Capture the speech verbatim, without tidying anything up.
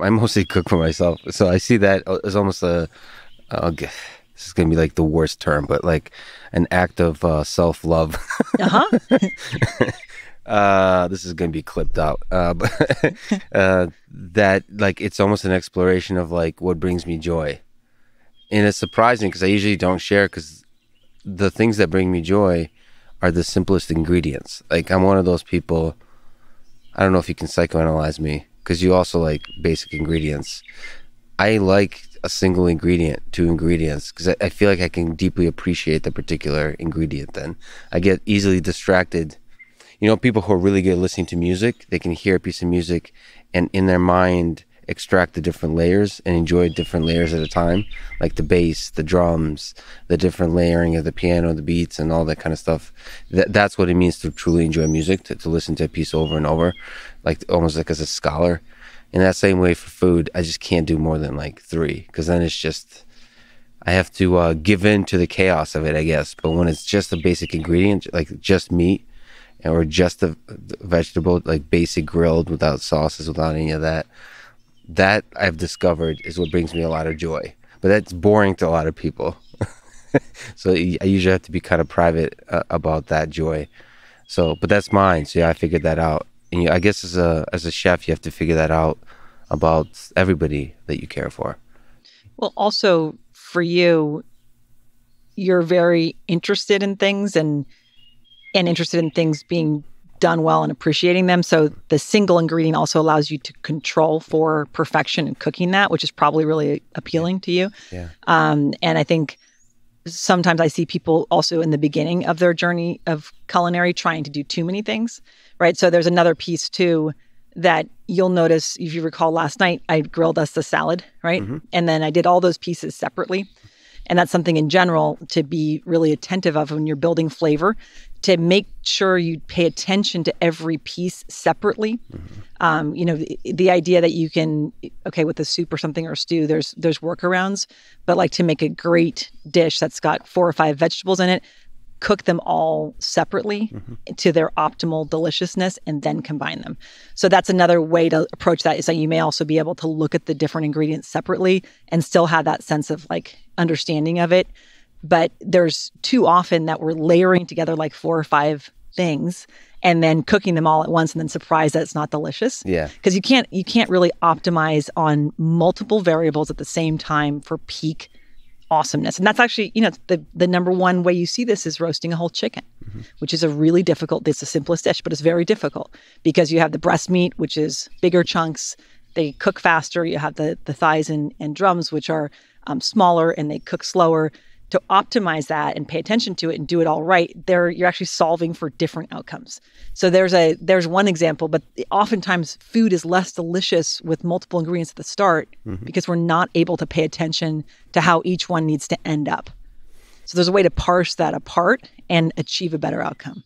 I mostly cook for myself, so I see that as almost a, uh, this is gonna be like the worst term, but like an act of uh, self-love. Uh-huh. uh, this is gonna be clipped out, uh, but uh, that like it's almost an exploration of like what brings me joy, and it's surprising because I usually don't share, because the things that bring me joy are the simplest ingredients. Like I'm one of those people. I don't know if you can psychoanalyze me, because you also like basic ingredients. I like a single ingredient, two ingredients, because I, I feel like I can deeply appreciate the particular ingredient then. I get easily distracted. You know, people who are really good at listening to music, they can hear a piece of music and in their mind extract the different layers and enjoy different layers at a time, like the bass, the drums, the different layering of the piano, the beats, and all that kind of stuff. Th that's what it means to truly enjoy music, to, to listen to a piece over and over. Like almost like as a scholar. In that same way for food, I just can't do more than like three, because then it's just, I have to uh, give in to the chaos of it, I guess. But when it's just a basic ingredient, like just meat or just a vegetable, like basic grilled without sauces, without any of that, that I've discovered is what brings me a lot of joy. But that's boring to a lot of people. So I usually have to be kind of private uh, about that joy. So, but that's mine. So yeah, I figured that out. And you, I guess as a as a chef, you have to figure that out about everybody that you care for. Well, also for you, you're very interested in things and and interested in things being done well and appreciating them. So the single ingredient also allows you to control for perfection in cooking that, which is probably really appealing yeah. to you. Yeah. Um, and I think sometimes I see people also in the beginning of their journey of culinary trying to do too many things, right? So there's another piece too that you'll notice, if you recall last night, I grilled us the salad, right? Mm-hmm. And then I did all those pieces separately. And that's something in general to be really attentive of when you're building flavor, to make sure you pay attention to every piece separately. Mm-hmm. Um, you know, the, the idea that you can, okay, with a soup or something or stew, there's there's workarounds, but like to make a great dish that's got four or five vegetables in it, cook them all separately mm-hmm. to their optimal deliciousness and then combine them. So that's another way to approach that, is that you may also be able to look at the different ingredients separately and still have that sense of like understanding of it. But there's too often that we're layering together like four or five things and then cooking them all at once and then surprised that it's not delicious. Yeah. Because you can't you can't really optimize on multiple variables at the same time for peak awesomeness. And that's actually, you know, the, the number one way you see this is roasting a whole chicken, mm-hmm. which is a really difficult, it's the simplest dish, but it's very difficult because you have the breast meat, which is bigger chunks, they cook faster. You have the, the thighs and, and drums, which are um, smaller and they cook slower. To optimize that and pay attention to it and do it all right, there you're actually solving for different outcomes. So there's a there's one example, but oftentimes food is less delicious with multiple ingredients at the start mm-hmm. because we're not able to pay attention to how each one needs to end up. So there's a way to parse that apart and achieve a better outcome.